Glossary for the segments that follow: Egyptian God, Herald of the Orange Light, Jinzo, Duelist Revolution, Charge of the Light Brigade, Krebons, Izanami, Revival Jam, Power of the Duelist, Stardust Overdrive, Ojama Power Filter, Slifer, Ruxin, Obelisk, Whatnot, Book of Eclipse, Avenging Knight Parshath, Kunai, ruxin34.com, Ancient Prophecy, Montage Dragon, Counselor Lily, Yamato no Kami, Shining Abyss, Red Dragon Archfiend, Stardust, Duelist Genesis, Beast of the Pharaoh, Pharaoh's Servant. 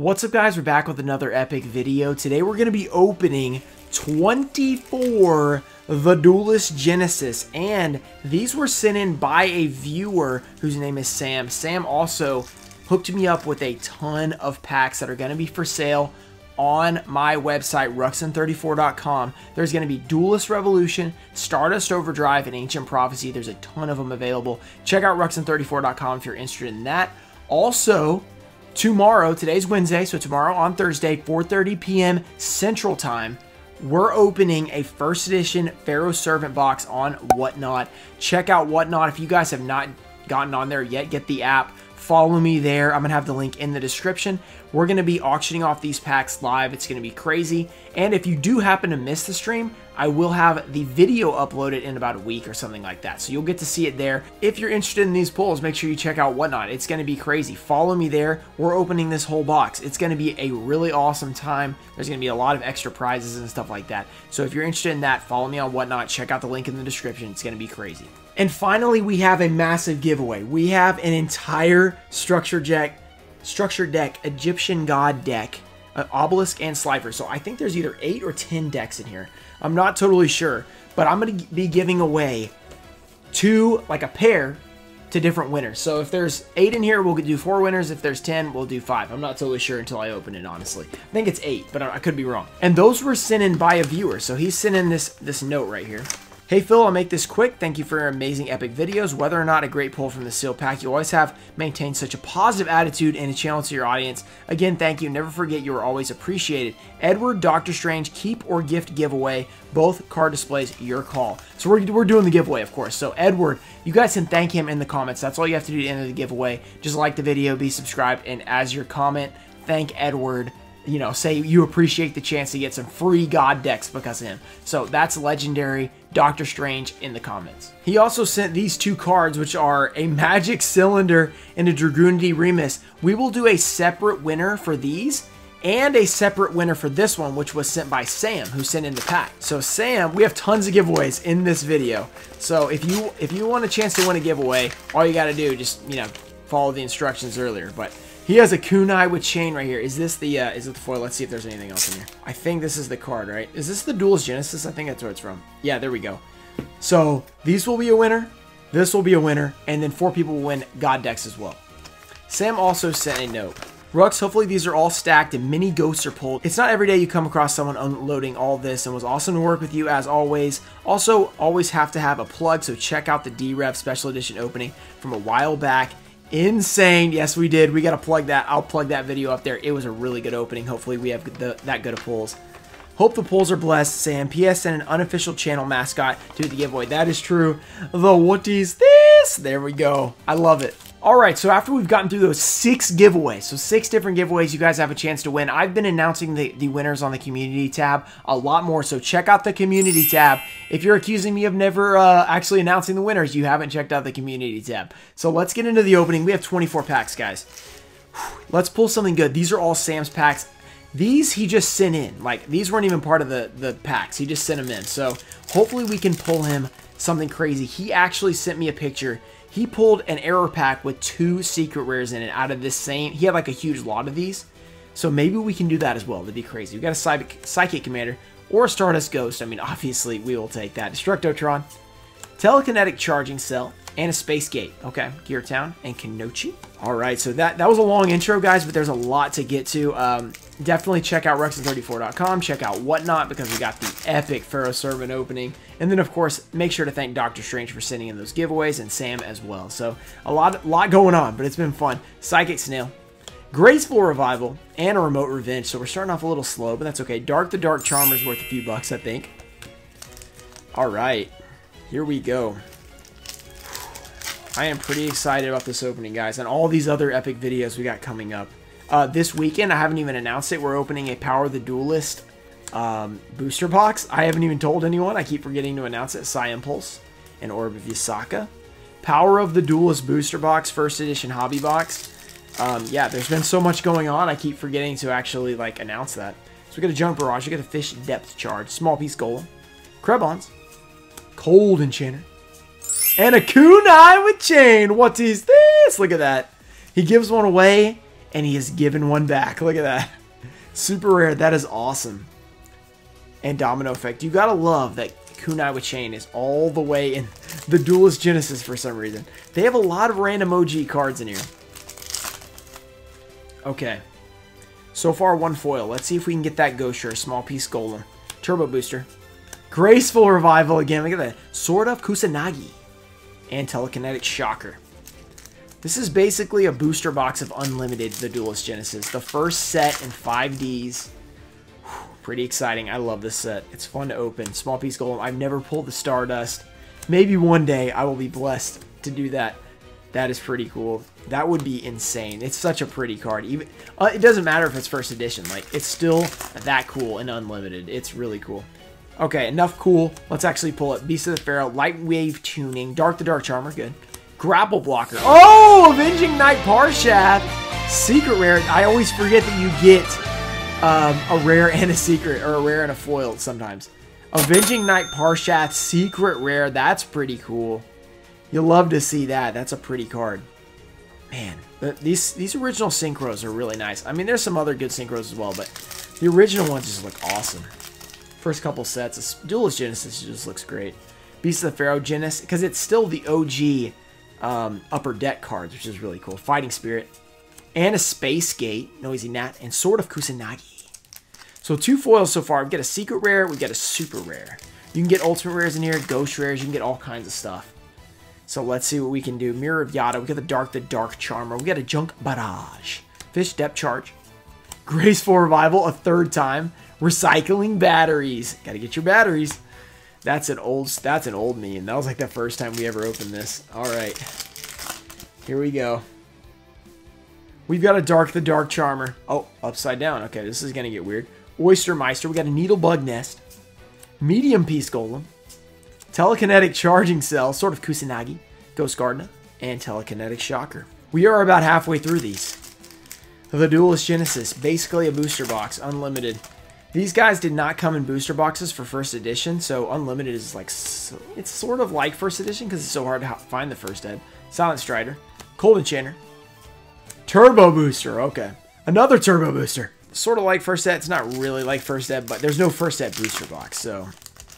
What's up, guys? We're back with another epic video. Today we're going to be opening 24 the Duelist Genesis, and these were sent in by a viewer whose name is Sam. Sam also hooked me up with a ton of packs that are going to be for sale on my website, ruxin34.com. There's going to be Duelist Revolution, Stardust Overdrive, and Ancient Prophecy. There's a ton of them available. Check out ruxin34.com if you're interested in that. Also, tomorrow, today's Wednesday, so tomorrow on Thursday, 4:30 p.m. Central Time, we're opening a first edition Pharaoh's Servant box on Whatnot. Check out Whatnot. If you guys have not gotten on there yet, get the app. Follow me there. I'm going to have the link in the description. We're going to be auctioning off these packs live. It's going to be crazy. And if you do happen to miss the stream, I will have the video uploaded in about a week or something like that. So you'll get to see it there. If you're interested in these pulls, make sure you check out Whatnot. It's going to be crazy. Follow me there. We're opening this whole box. It's going to be a really awesome time. There's going to be a lot of extra prizes and stuff like that. So if you're interested in that, follow me on Whatnot. Check out the link in the description. It's going to be crazy. And finally, we have a massive giveaway. We have an entire structure deck, Egyptian God deck, Obelisk and Slifer. So I think there's either 8 or 10 decks in here. I'm not totally sure, but I'm going to be giving away a pair to different winners. So if there's 8 in here, we'll do 4 winners. If there's 10, we'll do 5. I'm not totally sure until I open it, honestly. I think it's 8, but I could be wrong. And those were sent in by a viewer. So he sent in this note right here. Hey Phil, I'll make this quick. Thank you for your amazing epic videos. Whether or not a great pull from the seal pack, you always have maintained such a positive attitude and a channel to your audience. Again, thank you. Never forget you are always appreciated. Edward, Dr. Strange, keep or gift giveaway. Both card displays, your call. So we're doing the giveaway, of course. So Edward, you guys can thank him in the comments. That's all you have to do to enter the giveaway. Just like the video, be subscribed, and as your comment, thank Edward. You know, say you appreciate the chance to get some free God decks because of him. So that's legendary. Dr. Strange in the comments. He also sent these 2 cards, which are a Magic Cylinder and a Dragoonity Remus. We will do a separate winner for these and a separate winner for this one, which was sent by Sam, who sent in the pack. So Sam, we have tons of giveaways in this video. So if you want a chance to win a giveaway, all you got to do, just, you know, follow the instructions earlier. But he has a kunai with chain right here. Is this the is it the foil? Let's see if there's anything else in here. I think this is the card, right? Is this the Duelist Genesis? I think that's where it's from. Yeah, there we go. So these will be a winner. This will be a winner, and then 4 people will win God decks as well. Sam also sent a note. Rux, hopefully these are all stacked and many ghosts are pulled. It's not every day you come across someone unloading all this, and was awesome to work with you as always. Also, always have to have a plug, so check out the D-Rev Special Edition opening from a while back. Insane. Yes, we did. We got to plug that. I'll plug that video up there. It was a really good opening. Hopefully we have that good of pulls. Hope the pulls are blessed. Sam, PS, and an unofficial channel mascot to the giveaway. That is true. The Wooties. This. There we go. I love it. All right, so after we've gotten through those 6 giveaways, so 6 different giveaways you guys have a chance to win, I've been announcing the winners on the community tab a lot more, so check out the community tab. If you're accusing me of never actually announcing the winners, you haven't checked out the community tab. So let's get into the opening. We have 24 packs, guys. Let's pull something good. These are all Sam's packs. These he just sent in. Like, these weren't even part of the packs. He just sent them in, so hopefully we can pull him something crazy. He actually sent me a picture. He pulled an error pack with 2 secret rares in it out of this same. He had like a huge lot of these. So maybe we can do that as well. That'd be crazy. We got a Psychic Commander or a Stardust Ghost. I mean, obviously we will take that. Destructotron, Telekinetic Charging Cell, and a Space Gate. Okay, Gear Town and Kenochi. All right, so that was a long intro, guys, but there's a lot to get to. Definitely check out ruxin34.com. Check out Whatnot because we got the epic Pharaoh's Servant opening. And then, of course, make sure to thank Dr. Strange for sending in those giveaways and Sam as well. So a lot going on, but it's been fun. Psychic Snail, Graceful Revival, and a Remote Revenge. So we're starting off a little slow, but that's okay. Dark Charmer's worth a few bucks, I think. All right, here we go. I am pretty excited about this opening, guys, and all these other epic videos we got coming up. This weekend, I haven't even announced it, we're opening a Power of the Duelist booster box. I haven't even told anyone. I keep forgetting to announce it. Psy Impulse and Orb of Yasaka. Power of the Duelist booster box, first edition hobby box. Yeah, there's been so much going on, I keep forgetting to actually, like, announce that. So we got a Junk Barrage, we got a Fish Depth Charge, Small Piece Golem, Krebons, Cold Enchanter, and a kunai with chain. What is this? Look at that. He gives one away, and he has given one back. Look at that. Super rare. That is awesome. And Domino Effect. You gotta love that Kunaiwa Chain is all the way in the Duelist Genesis for some reason. They have a lot of random OG cards in here. Okay. So far, one foil. Let's see if we can get that Gosher, Small Piece Golem. Turbo Booster. Graceful Revival again. Look at that. Sword of Kusanagi. And Telekinetic Shocker. This is basically a booster box of Unlimited, the Duelist Genesis. The first set in 5Ds. Whew, pretty exciting. I love this set. It's fun to open. Small Piece Golem. I've never pulled the Stardust. Maybe one day I will be blessed to do that. That is pretty cool. That would be insane. It's such a pretty card. Even it doesn't matter if it's first edition. Like, it's still that cool and Unlimited. It's really cool. Okay, enough cool. Let's actually pull it. Beast of the Pharaoh, Light Wave Tuning, Dark the Dark Charmer, good. Grapple Blocker. Oh, Avenging Knight Parshath. Secret rare. I always forget that you get a rare and a secret, or a rare and a foil sometimes. Avenging Knight Parshath, secret rare. That's pretty cool. You'll love to see that. That's a pretty card. Man, these original Synchros are really nice. I mean, there's some other good Synchros as well, but the original ones just look awesome. First couple sets, Duelist Genesis just looks great. Beast of the Pharaoh Genesis, because it's still the OG upper deck cards, which is really cool. Fighting Spirit, and a Space Gate, Noisy Gnat, and Sword of Kusanagi. So two foils so far. We've got a secret rare, we've got a super rare. You can get ultimate rares in here, ghost rares, you can get all kinds of stuff. So let's see what we can do. Mirror of Yada, we got the Dark Charmer, we got a Junk Barrage, Fish Depth Charge, Graceful Revival a third time, Recycling Batteries. Gotta get your batteries. That's an old meme. That was like the first time we ever opened this. Alright. Here we go. We've got a Dark Charmer. Oh, upside down. Okay, this is gonna get weird. Oyster Meister. We got a Needle Bug Nest. Medium Piece Golem. Telekinetic Charging Cell. Sword of Kusanagi. Ghost Gardener. And Telekinetic Shocker. We are about halfway through these. The Duelist Genesis. Basically a booster box. Unlimited. These guys did not come in booster boxes for first edition, so Unlimited is like, it's sort of like first edition because it's so hard to find the first ed. Silent Strider, Cold Enchanter, Turbo Booster, okay. Another Turbo Booster. Sort of like first ed, it's not really like first ed, but there's no first ed booster box, so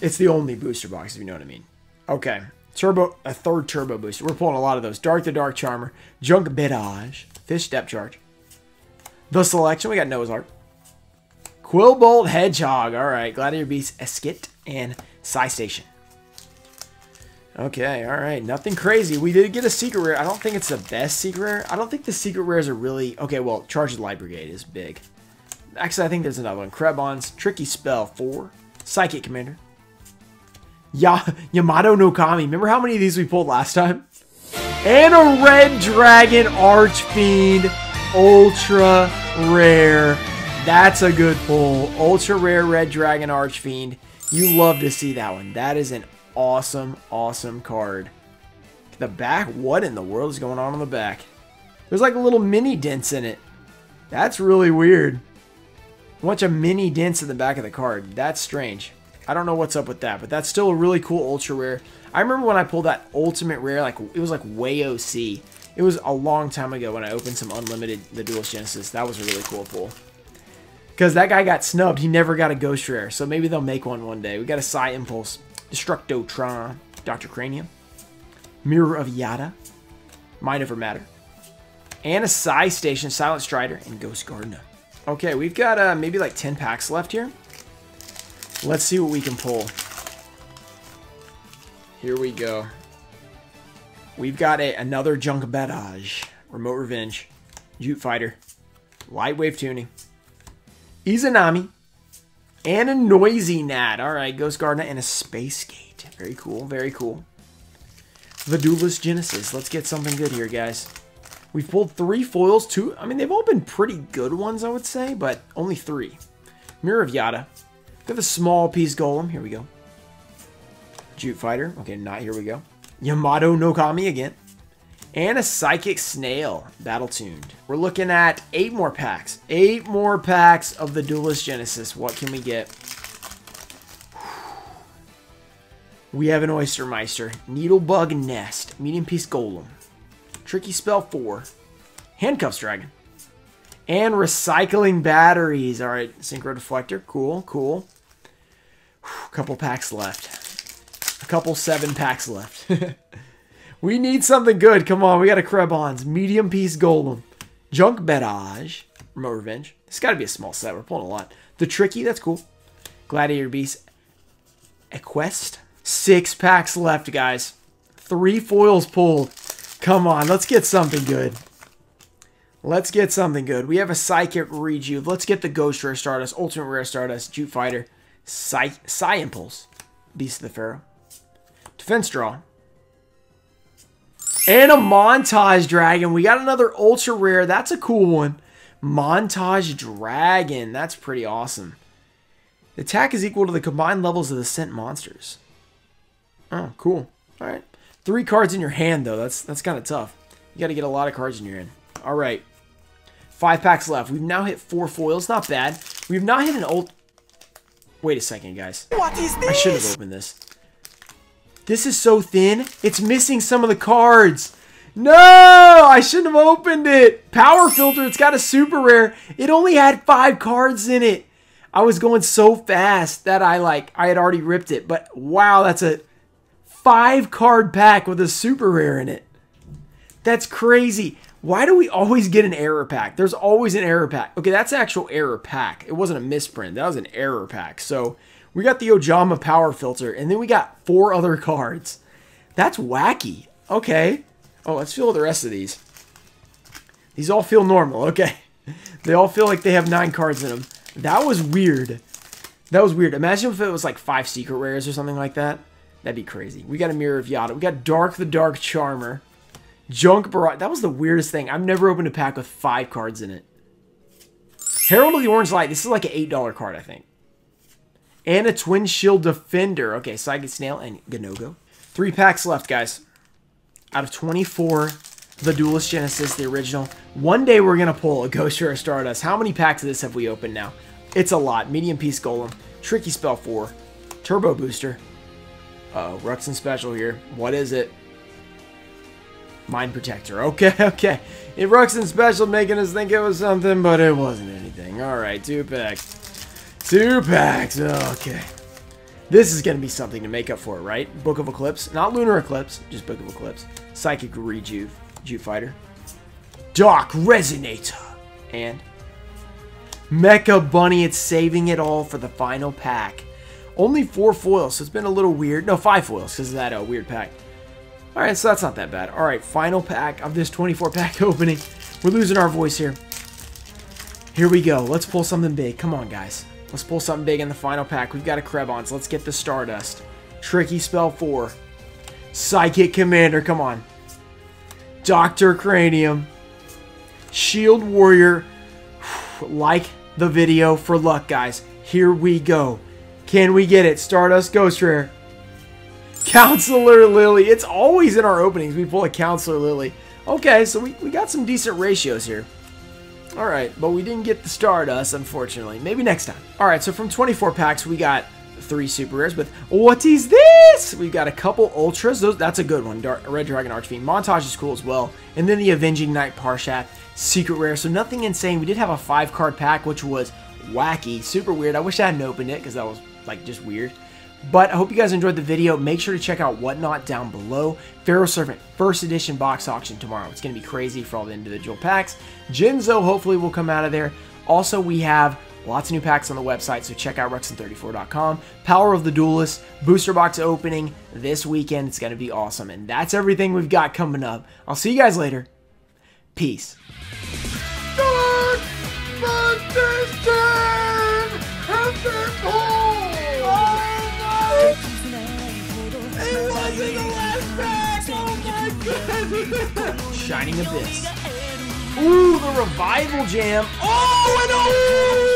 it's the only booster box, if you know what I mean. Okay, Turbo, a third Turbo Booster. We're pulling a lot of those. Dark the Dark Charmer, Junk Barrage, Fish Depth Charge. The Selection, we got Noah's Ark. Quillbolt Hedgehog. Alright, Gladiator Beast, Eskit, and Psy Station. Okay, alright. Nothing crazy. We did get a secret rare. I don't think it's the best secret rare. I don't think the secret rares are really... Okay, well, Charge of the Light Brigade is big. Actually, I think there's another one. Krebon's Tricky Spell 4. Psychic Commander. Yamato no Kami. Remember how many of these we pulled last time? And a Red Dragon Archfiend. Ultra Rare. That's a good pull. Ultra Rare Red Dragon Archfiend. You love to see that one. That is an awesome, awesome card. The back, what in the world is going on the back? There's like little mini dents in it. That's really weird. A bunch of mini dents in the back of the card. That's strange. I don't know what's up with that, but that's still a really cool Ultra Rare. I remember when I pulled that Ultimate Rare, like it was like way OC. It was a long time ago when I opened some Unlimited, the Duelist Genesis. That was a really cool pull. Because that guy got snubbed. He never got a Ghost Rare. So maybe they'll make one day. We got a Psy Impulse. Destructotron. Dr. Cranium. Mirror of Yada. Mind Over Matter. And a Psy Station. Silent Strider. And Ghost Gardener. Okay, we've got maybe like 10 packs left here. Let's see what we can pull. Here we go. We've got another Junk Barrage. Remote Revenge. Jute Fighter. Light Wave Tuning. Izanami, and a Noisy Gnat. All right, Ghost Gardener, and a Space Gate. Very cool, very cool. The Duelist Genesis. Let's get something good here, guys. We've pulled three foils, two. I mean, they've all been pretty good ones, I would say, but only three. Mirror of Yada. Got the Small Piece Golem. Here we go. Jute Fighter. Okay, not here we go. Yamato no Kami again. And a Psychic Snail, Battle Tuned. We're looking at 8 more packs. 8 more packs of the Duelist Genesis. What can we get? We have an Oyster Meister, Needle Bug Nest, Medium Piece Golem, Tricky Spell 4, Handcuffs Dragon, And recycling batteries. All right, Synchro Deflector. Cool, cool. A couple packs left. A couple 7 packs left. We need something good. Come on, we got a Krebons. Medium piece Golem. Junk Bedage. Remote Revenge. It's got to be a small set. We're pulling a lot. The Tricky, that's cool. Gladiator Beast. Equest. 6 packs left, guys. 3 foils pulled. Come on, let's get something good. Let's get something good. We have a Psychic Rejuve. Let's get the Ghost Rare Stardust, Ultimate Rare Stardust, Jute Fighter, Psy Impulse, Beast of the Pharaoh, Defense Draw, and a Montage Dragon. We got another Ultra Rare. That's a cool one. Montage Dragon. That's pretty awesome. The attack is equal to the combined levels of the sent monsters. Oh, cool. All right. 3 cards in your hand, though. That's kind of tough. You got to get a lot of cards in your hand. All right. 5 packs left. We've now hit 4 foils. Not bad. We've not hit an old... Wait a second, guys. What is this? I should have opened this. This is so thin. It's missing some of the cards. No! I shouldn't have opened it. Power Filter. It's got a super rare. It only had 5 cards in it. I was going so fast that I had already ripped it. But wow, that's a 5-card pack with a super rare in it. That's crazy. Why do we always get an error pack? There's always an error pack. Okay, that's an actual error pack. It wasn't a misprint. That was an error pack. So we got the Ojama Power Filter, and then we got 4 other cards. That's wacky. Okay. Oh, let's feel the rest of these. These all feel normal. Okay. They all feel like they have 9 cards in them. That was weird. That was weird. Imagine if it was like 5 secret rares or something like that. That'd be crazy. We got a Mirror of Yada. We got Dark the Dark Charmer. Junk Barrage. That was the weirdest thing. I've never opened a pack with 5 cards in it. Herald of the Orange Light. This is like an $8 card, I think. And a Twin Shield Defender. Okay, Psychic Snail and Ganogo. 3 packs left, guys. Out of 24, the Duelist Genesis, the original. One day we're going to pull a Ghost Rare Stardust. How many packs of this have we opened now? It's a lot. Medium Piece Golem. Tricky Spell 4. Turbo Booster. Uh-oh, Ruxin Special here. What is it? Mind Protector. Okay, okay. It Ruxin Special making us think it was something, but it wasn't anything. All right, 2 packs. 2 packs. Okay. This is going to be something to make up for, right? Book of Eclipse. Not Lunar Eclipse, just Book of Eclipse. Psychic Rejuve. Jute Fighter. Dark Resonator. And Mecha Bunny. It's saving it all for the final pack. Only 4 foils, so it's been a little weird. No, 5 foils, because of that weird pack. All right, so that's not that bad. All right, final pack of this 24-pack opening. We're losing our voice here. Here we go. Let's pull something big. Come on, guys. Let's pull something big in the final pack. We've got a Krebons. Let's get the Stardust. Tricky Spell 4. Psychic Commander. Come on. Dr. Cranium. Shield Warrior. Like the video for luck, guys. Here we go. Can we get it? Stardust Ghost Rare. Counselor Lily. It's always in our openings we pull a Counselor Lily. Okay, so we got some decent ratios here. All right, but we didn't get the Stardust, unfortunately. Maybe next time. All right, so from 24 packs, we got 3 super rares. But what is this? We've got a couple ultras. That's a good one. Red Dragon Archfiend. Montage is cool as well. And then the Avenging Knight Parshath. Secret rare. So nothing insane. We did have a 5-card pack, which was wacky. Super weird. I wish I hadn't opened it because that was... like just weird. But I hope you guys enjoyed the video. Make sure to check out Whatnot down below. Pharaoh's Servant first edition box auction tomorrow. It's going to be crazy for all the individual packs. Jinzo hopefully will come out of there. Also, we have lots of new packs on the website, so check out ruxin34.com. Power of the Duelist booster box opening this weekend. It's going to be awesome. And that's everything we've got coming up. I'll see you guys later. Peace. In the last pack! Oh my goodness! Shining Abyss. Ooh, the Revival Jam. Oh, and oh!